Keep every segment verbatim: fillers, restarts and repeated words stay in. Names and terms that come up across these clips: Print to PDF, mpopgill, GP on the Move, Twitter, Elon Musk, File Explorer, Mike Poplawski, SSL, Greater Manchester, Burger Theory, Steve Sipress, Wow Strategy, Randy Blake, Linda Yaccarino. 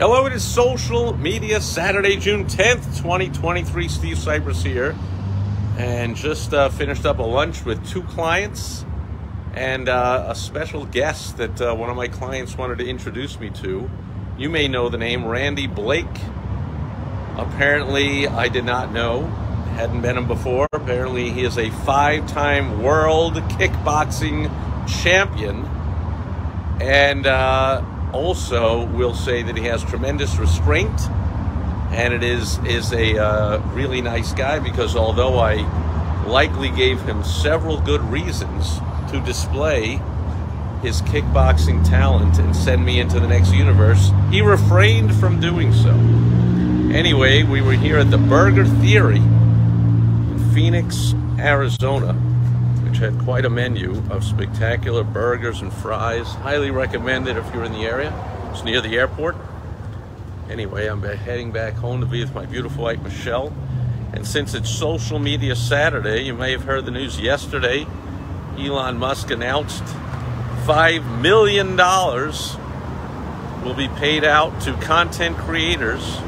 Hello, it is Social Media Saturday, June tenth, twenty twenty-three. Steve Sipress here. And just uh, finished up a lunch with two clients and uh, a special guest that uh, one of my clients wanted to introduce me to. You may know the name Randy Blake. Apparently, I did not know. Hadn't met him before. Apparently, he is a five-time world kickboxing champion. And... Uh, also will say that he has tremendous restraint, and it is is a uh, really nice guy, because although I likely gave him several good reasons to display his kickboxing talent and send me into the next universe, he refrained from doing so. Anyway, we were here at the Burger Theory in Phoenix, Arizona, which had quite a menu of spectacular burgers and fries. Highly recommended if you're in the area. It's near the airport. Anyway, I'm heading back home to be with my beautiful wife, Michelle. And since it's Social Media Saturday, you may have heard the news yesterday. Elon Musk announced five million dollars will be paid out to content creators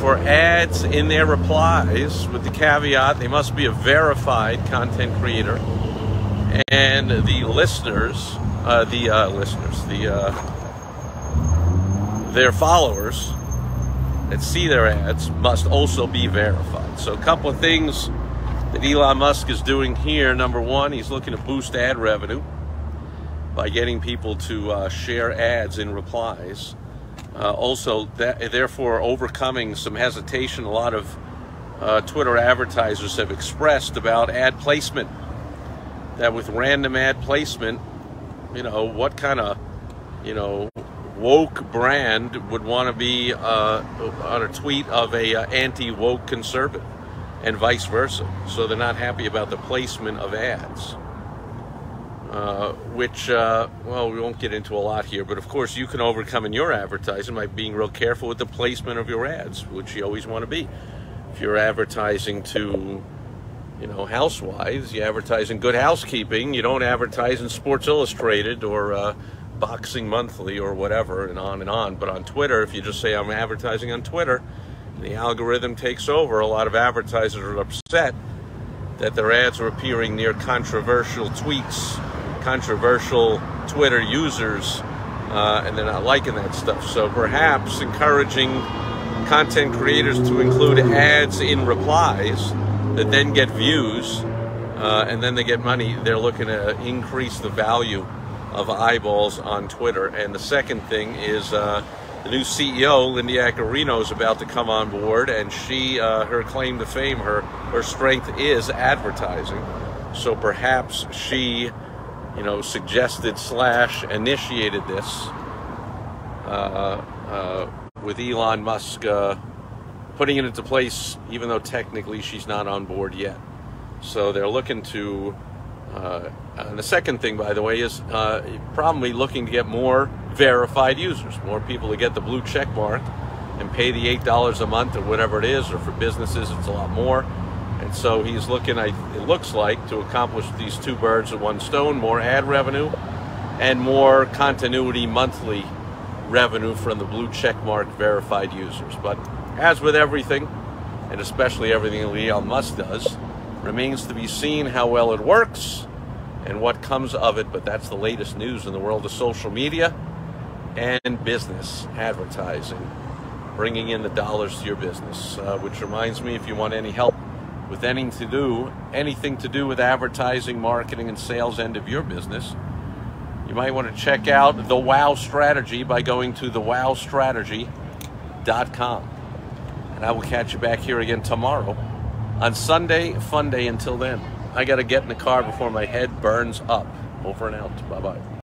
for ads in their replies, with the caveat they must be a verified content creator, and the listeners, uh, the uh, listeners, the uh, their followers that see their ads must also be verified. So a couple of things that Elon Musk is doing here. Number one, he's looking to boost ad revenue by getting people to uh, share ads in replies. Uh, also, that, therefore, overcoming some hesitation a lot of uh, Twitter advertisers have expressed about ad placement. That with random ad placement, you know, what kind of, you know, woke brand would want to be uh, on a tweet of a uh, anti-woke conservative, and vice versa? So they're not happy about the placement of ads. Uh, which, uh, well, we won't get into a lot here, but of course you can overcome in your advertising by being real careful with the placement of your ads, which you always want to be. If you're advertising to, you know, housewives, you advertise in Good Housekeeping, you don't advertise in Sports Illustrated or uh, Boxing Monthly or whatever, and on and on. But on Twitter, if you just say, I'm advertising on Twitter, the algorithm takes over. A lot of advertisers are upset that their ads are appearing near controversial tweets, controversial Twitter users, uh, and they're not liking that stuff. So perhaps encouraging content creators to include ads in replies that then get views, uh, and then they get money. They're looking to increase the value of eyeballs on Twitter. And the second thing is uh, the new C E O, Linda Yaccarino, is about to come on board, and she, uh, her claim to fame, her, her strength is advertising. So perhaps she... you know, suggested slash initiated this uh, uh, with Elon Musk uh, putting it into place, even though technically she's not on board yet. So they're looking to, uh, and the second thing, by the way, is uh, probably looking to get more verified users, more people to get the blue check mark and pay the eight dollars a month or whatever it is, or for businesses, it's a lot more. And so he's looking, it looks like, to accomplish these two birds with one stone: more ad revenue and more continuity monthly revenue from the blue checkmark verified users. But as with everything, and especially everything Elon Musk does, remains to be seen how well it works and what comes of it. But that's the latest news in the world of social media and business advertising, bringing in the dollars to your business, uh, which reminds me, if you want any help with anything to do, anything to do with advertising, marketing, and sales end of your business, you might want to check out the Wow Strategy by going to the wow strategy dot com. And I will catch you back here again tomorrow on Sunday Fun Day. Until then, I got to get in the car before my head burns up. Over and out. Bye-bye.